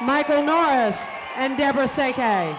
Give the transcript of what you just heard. Michael Norris and Deborah Seke.